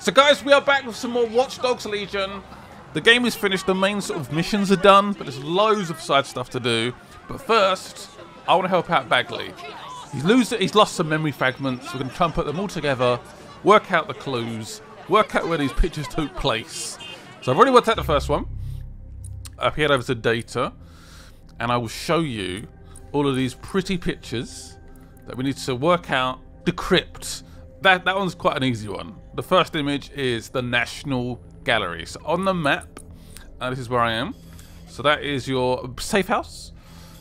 So guys, we are back with some more Watch Dogs Legion. The game is finished, the main sort of missions are done, but there's loads of side stuff to do. But first, I want to help out Bagley. He's lost some memory fragments. We're going to try and put them all together, work out the clues, work out where these pictures took place. So I've already worked out the first one. I've head over to data, and I will show you all of these pretty pictures that we need to work out, decrypt. That one's quite an easy one. The first image is the National Gallery. So on the map, this is where I am. So that is your safe house.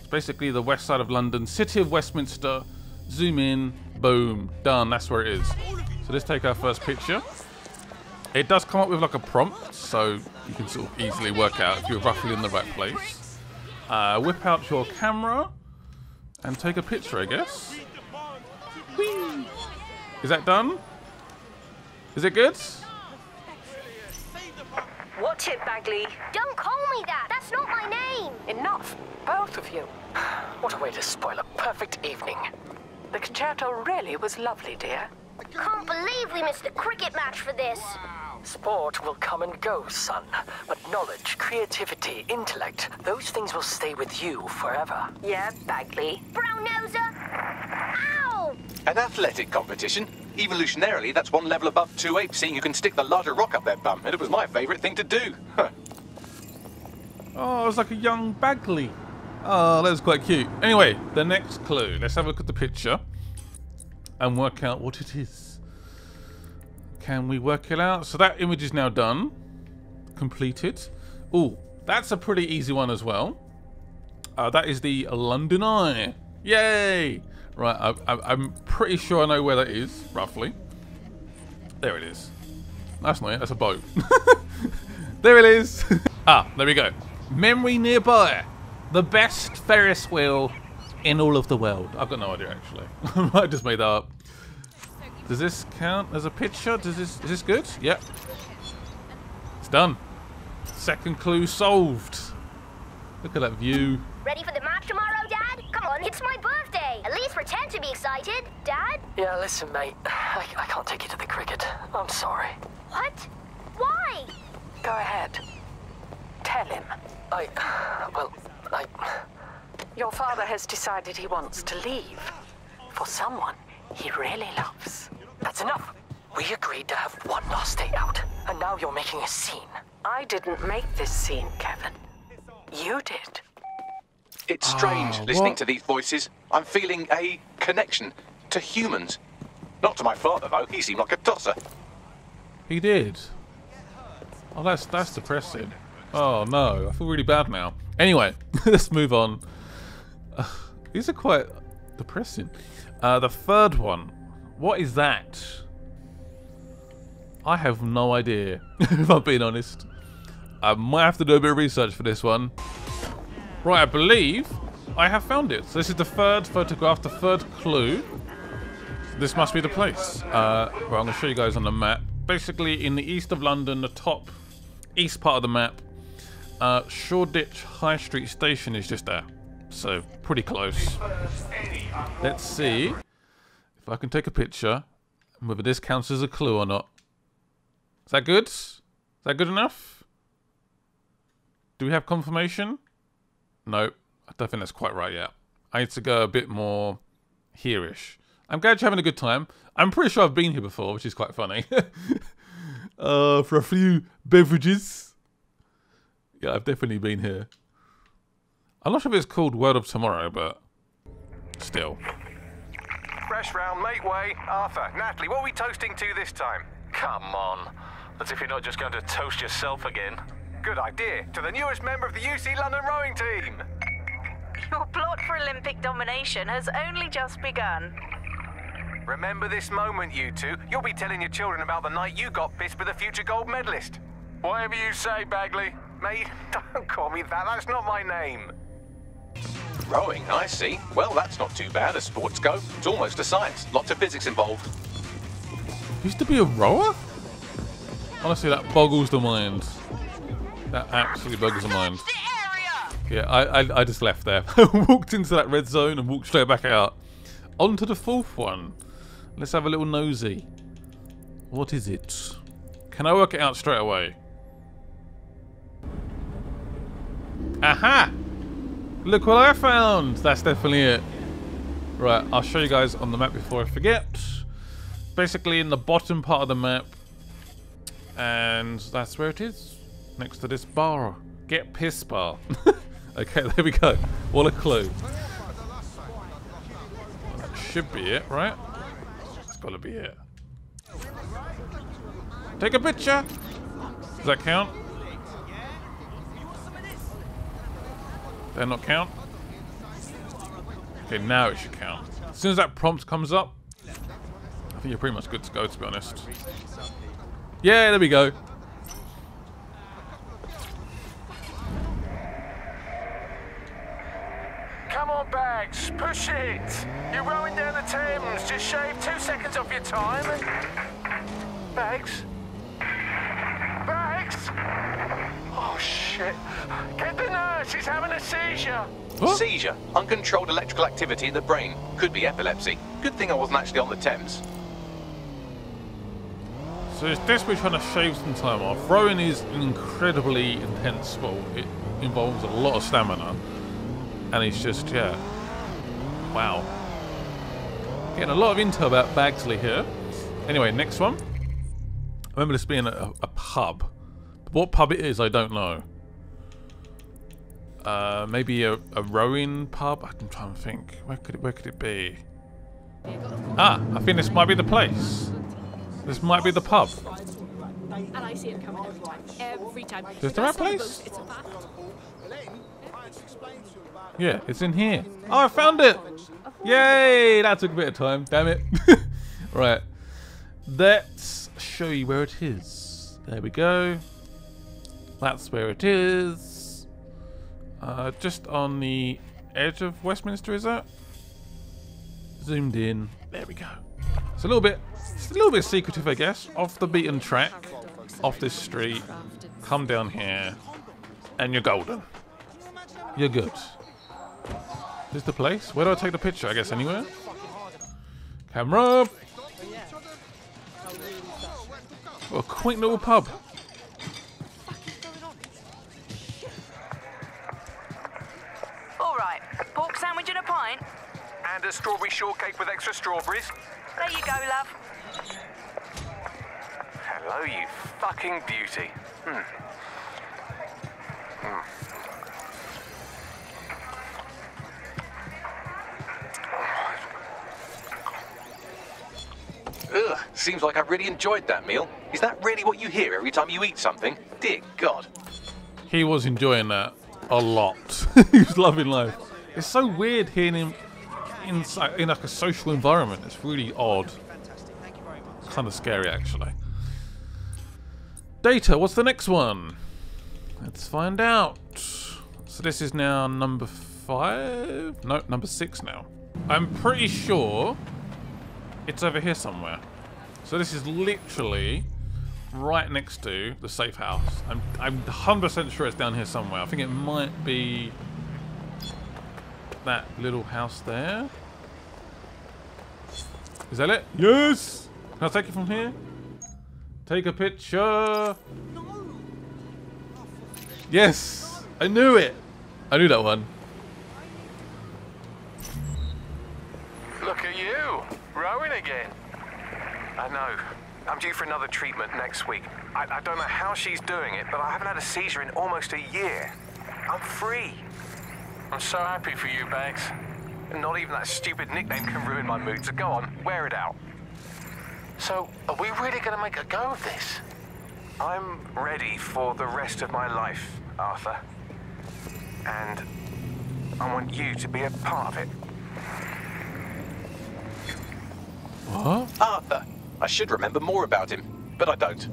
It's basically the west side of London, City of Westminster. Zoom in, boom, done. That's where it is. So let's take our first picture. It does come up with like a prompt, so you can sort of easily work out if you're roughly in the right place. Whip out your camera and take a picture, I guess. Whee! Is that done? Is it good? Watch it, Bagley. Don't call me that. That's not my name. Enough, both of you. What a way to spoil a perfect evening. The concerto really was lovely, dear. I can't believe we missed the cricket match for this. Wow. Sport will come and go, son. But knowledge, creativity, intellect, those things will stay with you forever. Yeah, Bagley. Brown-noser. Ow! An athletic competition. Evolutionarily, that's one level above two apes, seeing you can stick the larger rock up their bum, and it was my favourite thing to do. Huh. Oh, it was like a young Bagley. Oh, that was quite cute. Anyway, the next clue. Let's have a look at the picture and work out what it is. Can we work it out? So that image is now done, completed. Oh, that's a pretty easy one as well. That is the London Eye. Yay! Right, I'm pretty sure I know where that is, roughly. There it is. That's not it, that's a boat. There it is. Ah, there we go. Memory nearby. The best Ferris wheel in all of the world. I've got no idea, actually. I might have just made that up. Does this count as a picture? Is this good? Yep. It's done. Second clue solved. Look at that view. Ready for the match tomorrow, Dad? Come on, it's my birthday. At least pretend to be excited, Dad. Yeah, listen, mate. I can't take you to the cricket. I'm sorry. What? Why? Go ahead. Tell him. Your father has decided he wants to leave. For someone he really loves. That's enough. We agreed to have one last day out, and now you're making a scene. I didn't make this scene, Kevin. You did. It's strange listening to these voices. I'm feeling a connection to humans. Not to my father, though. He seemed like a tosser. He did. Oh, that's depressing. Oh, no. I feel really bad now. Anyway, let's move on. These are quite depressing. The third one. What is that? I have no idea, if I'm being honest. I might have to do a bit of research for this one. Right, I believe I have found it. So this is the third photograph, the third clue. This must be the place. Well, I'm going to show you guys on the map. Basically, in the east of London, the top east part of the map, Shoreditch High Street Station is just there. So, pretty close. Let's see if I can take a picture and whether this counts as a clue or not. Is that good? Is that good enough? Do we have confirmation? No, I don't think that's quite right yet. I need to go a bit more here-ish. I'm glad you're having a good time. I'm pretty sure I've been here before, which is quite funny. For a few beverages. Yeah, I've definitely been here. I'm not sure if it's called Word of Tomorrow, but still. Fresh round, mate way. Arthur, Natalie, what are we toasting to this time? Come on. As if you're not just going to toast yourself again. Good idea. To the newest member of the UC London Rowing Team. Your plot for Olympic domination has only just begun. Remember this moment, you two. You'll be telling your children about the night you got pissed with a future gold medalist. Whatever you say, Bagley. Mate, don't call me that. That's not my name. Rowing, I see. Well, that's not too bad as sports go. It's almost a science. Lots of physics involved. Used to be a rower? Honestly, that boggles the mind. That absolutely boggles the mind. Yeah, I just left there. Walked into that red zone and walked straight back out. On to the fourth one. Let's have a little nosy. What is it? Can I work it out straight away? Aha! Look what I found! That's definitely it. Right, I'll show you guys on the map before I forget. Basically in the bottom part of the map. And that's where it is. Next to this bar. Get pissed bar. Okay, there we go. What a clue. That should be it, right? That's gotta be it. Take a picture! Does that count? Does that not count? Okay, now it should count. As soon as that prompt comes up, I think you're pretty much good to go, to be honest. Yeah, there we go. Come on, Bags, push it! You're rowing down the Thames, just shave 2 seconds off your time. Bags? Bags? Oh, shit. Get the nurse, he's having a seizure. What? Seizure? Uncontrolled electrical activity in the brain. Could be epilepsy. Good thing I wasn't actually on the Thames. So it's desperate trying to shave some time off. Rowing is an incredibly intense sport. It involves a lot of stamina. And he's just, yeah. Wow. Getting a lot of intel about Bagley here. Anyway, next one. I remember this being a pub. What pub it is, I don't know. Maybe a rowing pub? I'm trying to think. Where could it be? Ah, I think this might be the place. This might be the pub. And I see it coming every time. Is this the right place? Yeah, it's in here. Oh, I found it! Yay! That took a bit of time. Damn it. Right. Let's show you where it is. There we go. That's where it is. Just on the edge of Westminster, is that? Zoomed in. There we go. It's a little bit secretive, I guess. Off the beaten track. Off this street. Come down here. And you're golden. You're good. Is this the place? Where do I take the picture? I guess anywhere. Camera. What a quaint little pub. All right, pork sandwich and a pint, and a strawberry shortcake with extra strawberries. There you go, love. Hello, you fucking beauty. Ugh, seems like I really enjoyed that meal. Is that really what you hear every time you eat something? Dear God. He was enjoying that a lot. He was loving life. It's so weird hearing him in like a social environment. It's really odd. It's kind of scary, actually. Data, what's the next one? Let's find out. So this is now number 5? No, number 6 now. I'm pretty sure it's over here somewhere. So this is literally right next to the safe house. I'm 100% sure it's down here somewhere. I think it might be that little house there. Is that it? Yes! Can I take it from here? Take a picture. Yes! I knew it! I knew that one. Look at you! Rowing again. I know. I'm due for another treatment next week. I don't know how she's doing it, but I haven't had a seizure in almost a year. I'm free. I'm so happy for you, Bags. Not even that stupid nickname can ruin my mood, so go on, wear it out. So, are we really going to make a go of this? I'm ready for the rest of my life, Arthur. And I want you to be a part of it. What? Arthur. I should remember more about him, but I don't.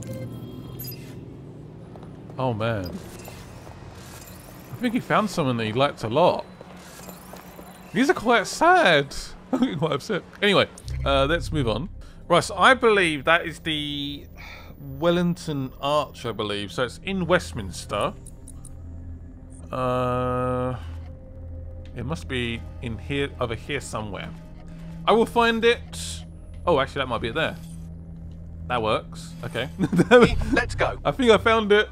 Oh, man. I think he found someone that he liked a lot. These are quite sad. I'm quite upset. Anyway, let's move on. Right, so I believe that is the Wellington Arch, I believe. So it's in Westminster. It must be in here, over here somewhere. I will find it. Oh, actually, that might be it there. That works. Okay. Let's go. I think I found it.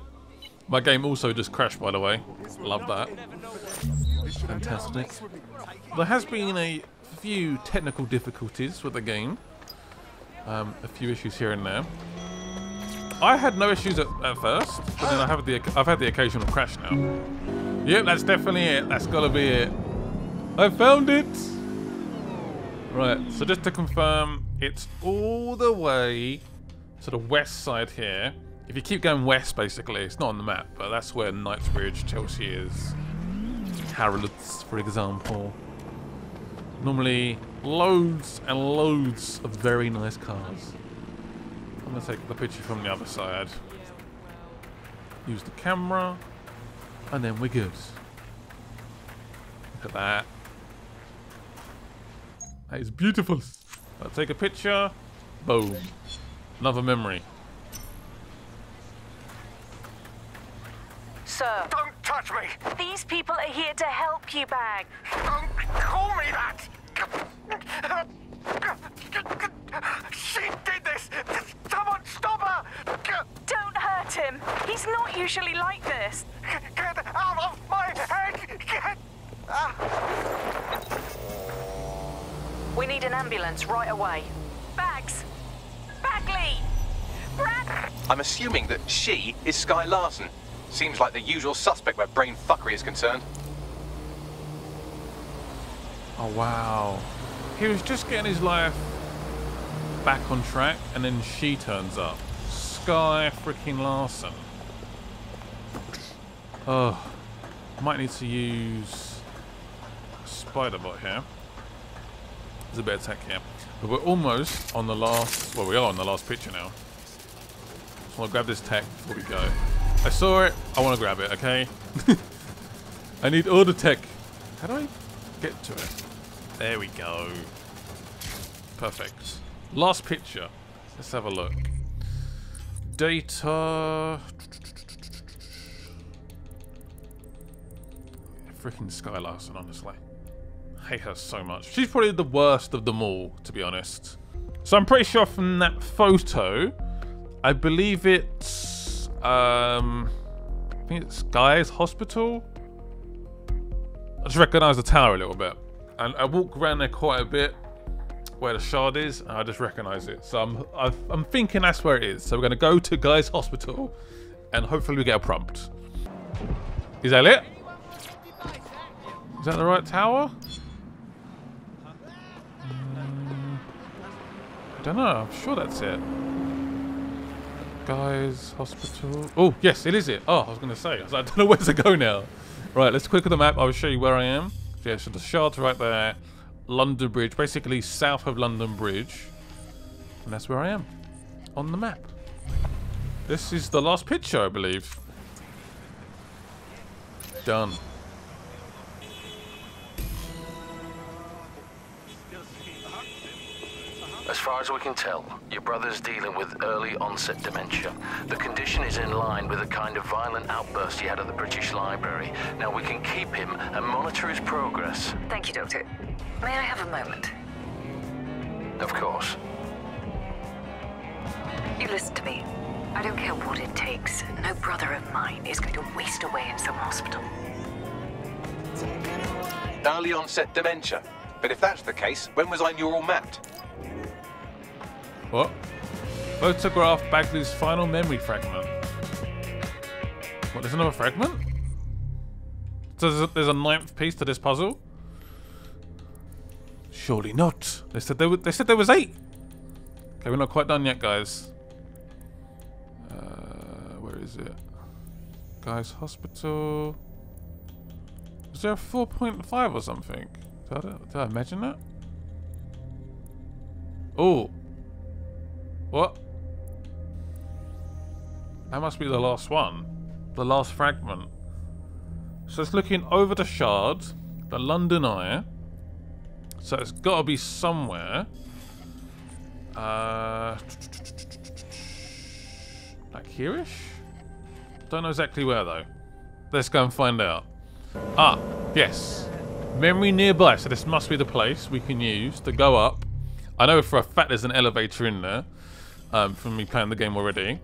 My game also just crashed, by the way. Love that. Fantastic. There has been a few technical difficulties with the game. A few issues here and there. I had no issues at first, but then I've had the occasional crash now. Yep, that's definitely it. That's gotta be it. I found it. Right, so just to confirm, it's all the way to the west side here. If you keep going west, basically, it's not on the map, but that's where Knightsbridge, Chelsea is. Harrods, for example. Normally, loads and loads of very nice cars. I'm going to take the picture from the other side. Use the camera, and then we're good. Look at that. That is beautiful. I'll take a picture. Boom. Another memory. Sir. Don't touch me! These people are here to help you, Bag. Don't call me that! She did this! Someone stop her! Don't hurt him. He's not usually like this. Get out of my head! Get... We need an ambulance right away. Bags! Bagley! Brad! I'm assuming that she is Sky Larson. Seems like the usual suspect where brain fuckery is concerned. Oh, wow. He was just getting his life back on track, and then she turns up. Sky freaking Larson. Oh, might need to use Spiderbot here. There's a better tech here. But we're almost on the last... Well, we are on the last picture now. So I'll grab this tech before we go. I saw it. I want to grab it, okay? I need all the tech. How do I get to it? There we go. Perfect. Last picture. Let's have a look. Data. Freaking Sky Larson, honestly. I hate her so much. She's probably the worst of them all, to be honest. So I'm pretty sure from that photo, I believe it's... I think it's Guy's Hospital. I just recognise the tower a little bit. And I walk around there quite a bit where the Shard is, and I just recognise it. So I'm thinking that's where it is. So we're going to go to Guy's Hospital, and hopefully we get a prompt. Is that it? Is that the right tower? I don't know. I'm sure that's it. Guy's Hospital. Oh, yes, it is it. Oh, I was going to say. I don't know where to go now. Right, let's click on the map. I'll show you where I am. Yeah, so the Shard's right there. London Bridge, basically south of London Bridge. And that's where I am on the map. This is the last picture, I believe. Done. As far as we can tell, your brother's dealing with early onset dementia. The condition is in line with the kind of violent outburst he had at the British Library. Now we can keep him and monitor his progress. Thank you, Doctor. May I have a moment? Of course. You listen to me. I don't care what it takes. No brother of mine is going to waste away in some hospital. Early onset dementia. But if that's the case, when was I neural mapped? What? Photograph Bagley's final memory fragment. What, there's another fragment? So there's a ninth piece to this puzzle? Surely not. They said there was 8. Okay, we're not quite done yet, guys. Where is it? Guy's Hospital. Was there a 4.5 or something? Did I imagine that? Oh. What? That must be the last one. The last fragment. So it's looking over the Shard, the London Eye. So it's got to be somewhere. Like here-ish? Don't know exactly where though. Let's go and find out. Ah, yes. Memory nearby. So this must be the place we can use to go up. I know for a fact there's an elevator in there. from me playing the game already. And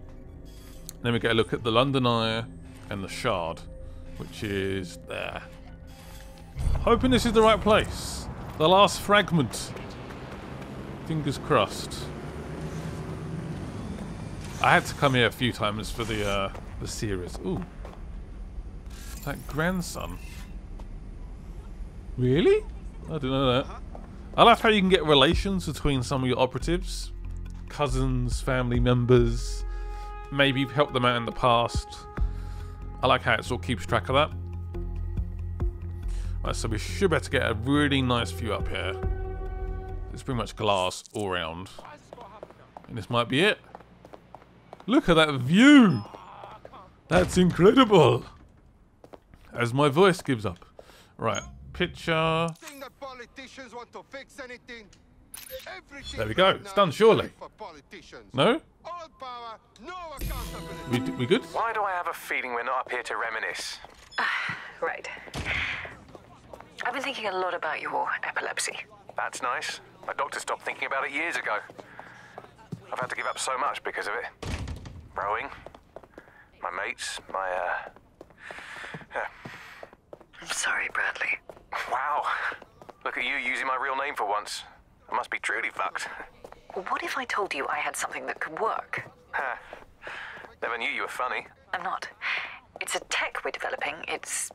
then we get a look at the London Eye and the Shard, which is there. Hoping this is the right place. The last fragment. Fingers crossed. I had to come here a few times for the series. Ooh. That grandson. Really? I didn't know that. I love how you can get relations between some of your operatives. Cousins, family members. Maybe you've helped them out in the past. I like how it sort of keeps track of that. Right, so we should be able to get a really nice view up here. It's pretty much glass all round. And this might be it. Look at that view! That's incredible! As my voice gives up. Right, picture. There we go. It's done, surely. No? We good? Why do I have a feeling we're not up here to reminisce? Right. I've been thinking a lot about your epilepsy. That's nice. My doctor stopped thinking about it years ago. I've had to give up so much because of it. Rowing, my mates, my, yeah. I'm sorry, Bradley. Wow. Look at you using my real name for once. I must be truly fucked. What if I told you I had something that could work? Never knew you were funny. I'm not. It's a tech we're developing. It's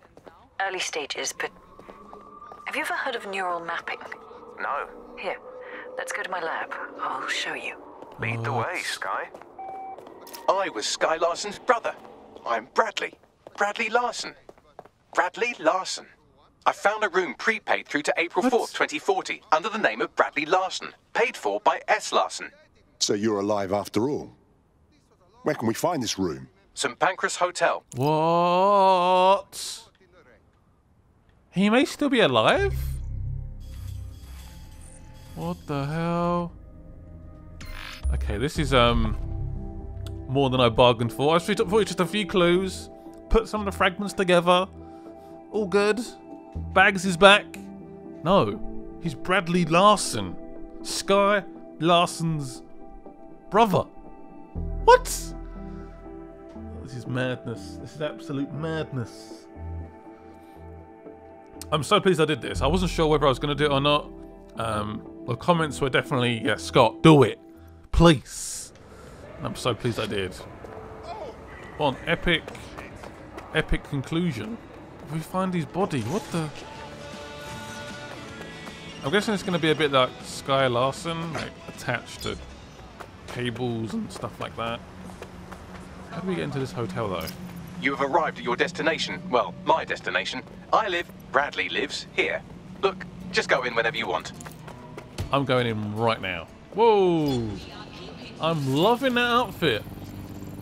early stages, but... Have you ever heard of neural mapping? No. Here, let's go to my lab. I'll show you. Lead the way, Sky. I was Sky Larson's brother. I'm Bradley. Bradley Larson. Bradley Larson. I found a room prepaid through to April 4th, 2040, under the name of Bradley Larson, paid for by S. Larson. So you're alive after all. Where can we find this room? St Pancras Hotel. What? He may still be alive? What the hell? Okay, this is more than I bargained for. I thought it was just a few clues. Put some of the fragments together. All good. Bags is back. No, he's Bradley Larson. Sky Larson's brother. What? This is madness. This is absolute madness. I'm so pleased I did this. I wasn't sure whether I was going to do it or not. The comments were definitely, yeah, Scott, do it. Please. And I'm so pleased I did. What an epic conclusion. If we find his body, what the... I'm guessing it's going to be a bit like Sky Larson, like attached to cables and stuff like that. How do we get into this hotel, though? You have arrived at your destination. Well, my destination. I live, Bradley lives, here. Look, just go in whenever you want. I'm going in right now. Whoa! I'm loving that outfit.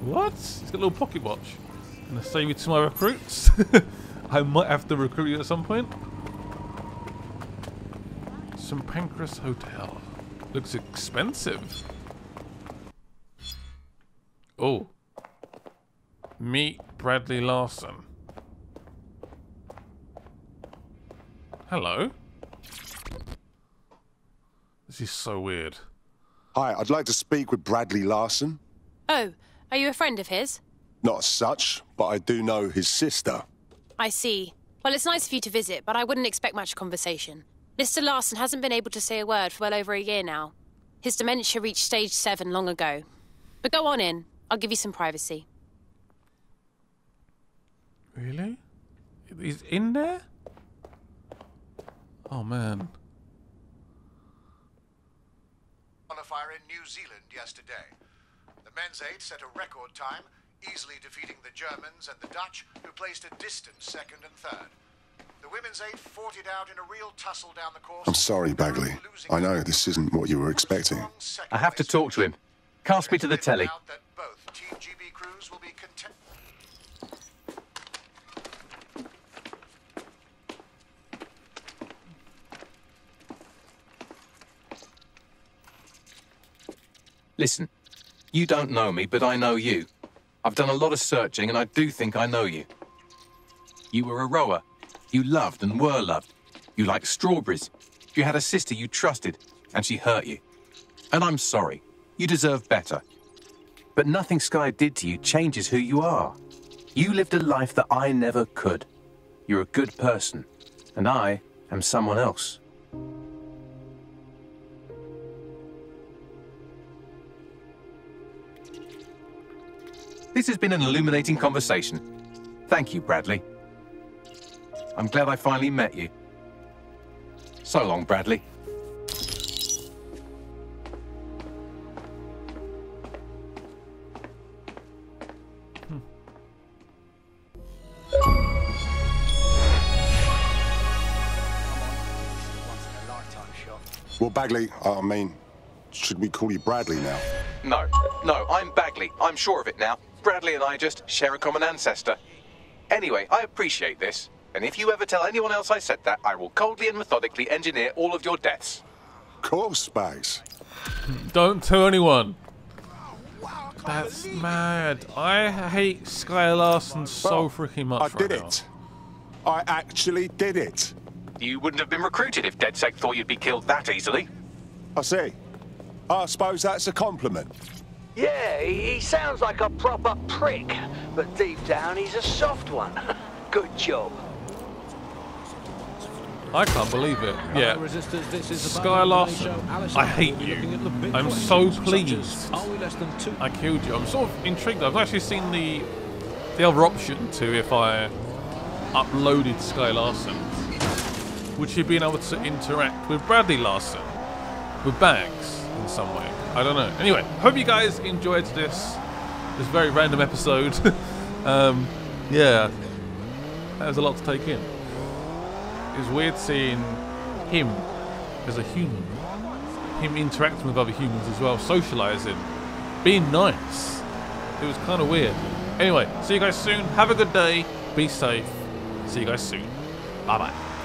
What? It's got a little pocket watch. I'm going to save you to my recruits. I might have to recruit you at some point. St Pancras Hotel. Looks expensive. Oh. Meet Bradley Larson. Hello. This is so weird. Hi, I'd like to speak with Bradley Larson. Oh, are you a friend of his? Not as such, but I do know his sister. I see. Well, it's nice of you to visit, but I wouldn't expect much conversation. Mr. Larson hasn't been able to say a word for well over a year now. His dementia reached stage 7 long ago. But go on in. I'll give you some privacy. Really? He's in there? Oh, man. On a fire in New Zealand yesterday. The men's 8 set a record time, easily defeating the Germans and the Dutch, who placed a distant second and third. The women's 8 fought it out in a real tussle down the course. I'm sorry, Bagley. I know this isn't what you were expecting. I have to talk to him. Cast me to the telly. Listen, you don't know me, but I know you. I've done a lot of searching, and I do think I know you. You were a rower. You loved and were loved. You liked strawberries. You had a sister you trusted, and she hurt you. And I'm sorry. You deserve better. But nothing Sky did to you changes who you are. You lived a life that I never could. You're a good person, and I am someone else. This has been an illuminating conversation. Thank you, Bradley. I'm glad I finally met you. So long, Bradley. Well, Bagley, I mean, should we call you Bradley now? No, I'm Bagley. I'm sure of it now. Bradley and I just share a common ancestor. Anyway, I appreciate this, and if you ever tell anyone else I said that, I will coldly and methodically engineer all of your deaths. Of course, Spags. Don't tell anyone. Wow, that's mad. I hate Sky Larson so freaking much right now. I did it. I actually did it. You wouldn't have been recruited if DedSec thought you'd be killed that easily. I see. I suppose that's a compliment. Yeah, he sounds like a proper prick, but deep down he's a soft one. Good job. I can't believe it. Yeah. Sky Larson, I hate you. I'm so pleased I killed you. I'm sort of intrigued. I've actually seen the other option to if I uploaded Sky Larson. Would she have been able to interact with Bradley Larson? With Bags in some way? I don't know. Anyway, hope you guys enjoyed this very random episode. Yeah, that was a lot to take in. It was weird seeing him as a human. Him interacting with other humans as well, socialising, being nice. It was kind of weird. Anyway, see you guys soon. Have a good day. Be safe. See you guys soon. Bye-bye.